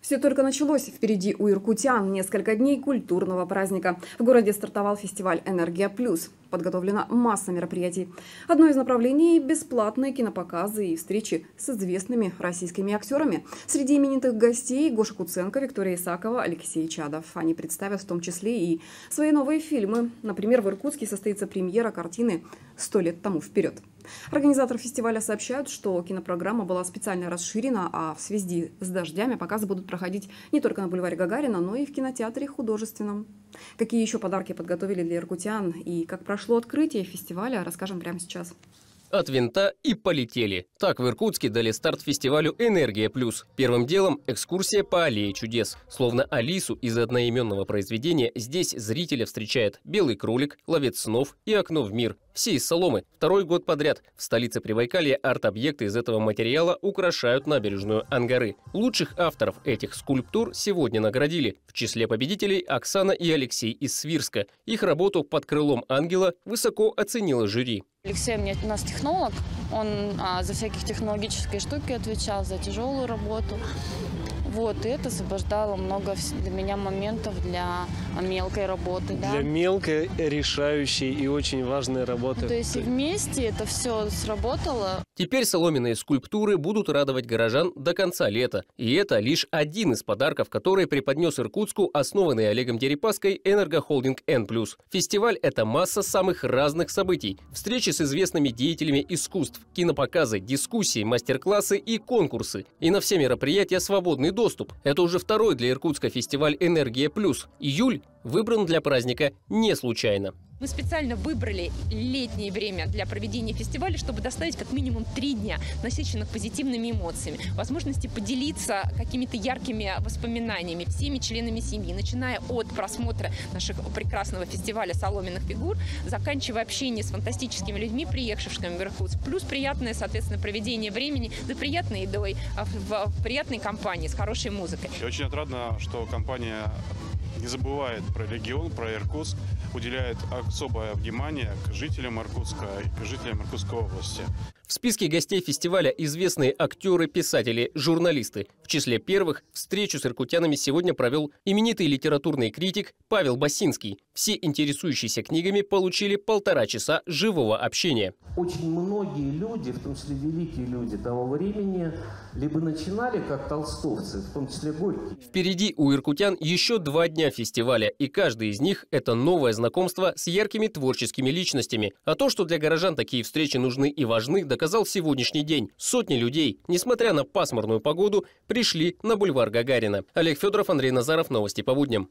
Все только началось. Впереди у иркутян несколько дней культурного праздника. В городе стартовал фестиваль «Энергия+». Подготовлена масса мероприятий. Одно из направлений – бесплатные кинопоказы и встречи с известными российскими актерами. Среди именитых гостей – Гоша Куценко, Виктория Исакова, Алексей Чадов. Они представят в том числе и свои новые фильмы. Например, в Иркутске состоится премьера картины «Сто лет тому вперёд». Организаторы фестиваля сообщают, что кинопрограмма была специально расширена, а в связи с дождями показы будут проходить не только на бульваре Гагарина, но и в кинотеатре «Художественном». Какие еще подарки подготовили для иркутян и как прошло открытие фестиваля, расскажем прямо сейчас. От винта и полетели. Так в Иркутске дали старт фестивалю «Энергия+». Первым делом экскурсия по аллее чудес. Словно Алису из одноименного произведения, здесь зрителя встречает белый кролик, ловец снов и окно в мир. Все из соломы. Второй год подряд в столице Прибайкалья арт-объекты из этого материала украшают набережную Ангары. Лучших авторов этих скульптур сегодня наградили. В числе победителей Оксана и Алексей из Свирска. Их работу «Под крылом ангела» высоко оценило жюри. Алексей у нас технолог, он за всякие технологические штуки отвечал, за тяжелую работу. Вот, и это освобождало много для меня моментов для мелкой работы. Да? Для мелкой, решающей и очень важной работы. То есть вместе это все сработало. Теперь соломенные скульптуры будут радовать горожан до конца лета. И это лишь один из подарков, который преподнес Иркутску основанный Олегом Дерипаской энергохолдинг N+. Фестиваль – это масса самых разных событий. Встречи с известными деятелями искусств, кинопоказы, дискуссии, мастер-классы и конкурсы. И на все мероприятия свободный доступ. Это уже второй для Иркутска фестиваль «Энергия+». Июль выбран для праздника не случайно. Мы специально выбрали летнее время для проведения фестиваля, чтобы доставить как минимум 3 дня, насыщенных позитивными эмоциями, возможности поделиться какими-то яркими воспоминаниями всеми членами семьи, начиная от просмотра нашего прекрасного фестиваля соломенных фигур, заканчивая общение с фантастическими людьми, приехавшими в Иркутск, плюс приятное, соответственно, проведение времени за приятной едой, в приятной компании, с хорошей музыкой. И очень отрадно, что компания не забывает про регион, про Иркутск, уделяет особое внимание к жителям Иркутска и к жителям Иркутской области. В списке гостей фестиваля известные актеры, писатели, журналисты. В числе первых встречу с иркутянами сегодня провел именитый литературный критик Павел Басинский. Все интересующиеся книгами получили 1,5 часа живого общения. Очень многие люди, в том числе великие люди того времени, либо начинали как толстовцы, в том числе Горький. Впереди у иркутян еще 2 дня фестиваля, и каждый из них – это новое знакомство с яркими творческими личностями. А то, что для горожан такие встречи нужны и важны, доказал сегодняшний день. Сотни людей, несмотря на пасмурную погоду, пришли на бульвар Гагарина. Олег Федоров, Андрей Назаров. Новости по будням.